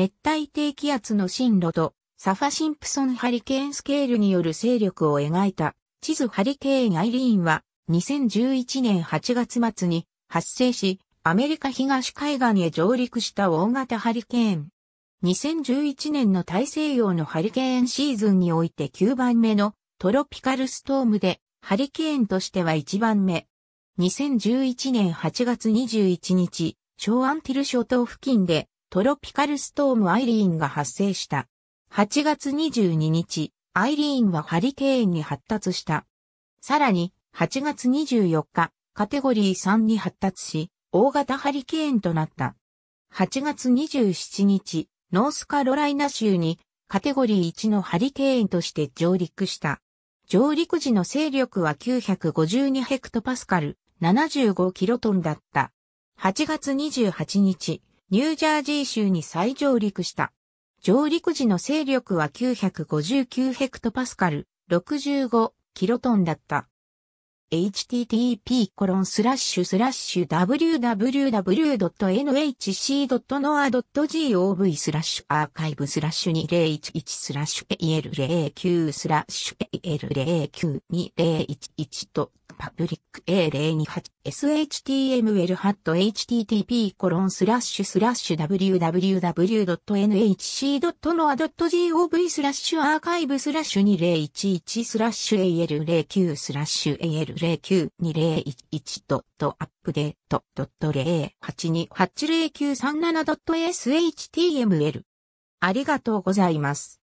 熱帯低気圧の進路とサファ・シンプソンハリケーンスケールによる勢力を描いた地図ハリケーンアイリーンは2011年8月末に発生し、アメリカ東海岸へ上陸した大型ハリケーン。2011年の大西洋のハリケーンシーズンにおいて9番目のトロピカルストームで、ハリケーンとしては1番目。2011年8月21日、小アンティル諸島付近でトロピカルストームアイリーンが発生した。8月22日、アイリーンはハリケーンに発達した。さらに、8月24日、カテゴリー3に発達し、大型ハリケーンとなった。8月27日、ノースカロライナ州にカテゴリー1のハリケーンとして上陸した。上陸時の勢力は952ヘクトパスカル、75キロトンだった。8月28日、ニュージャージー州に再上陸した。上陸時の勢力は959ヘクトパスカル、65キロトンだった。http://www.nhc.noa.gov/archive/2021-2021.apdate.0828093.37.shtml。ありがとうございます。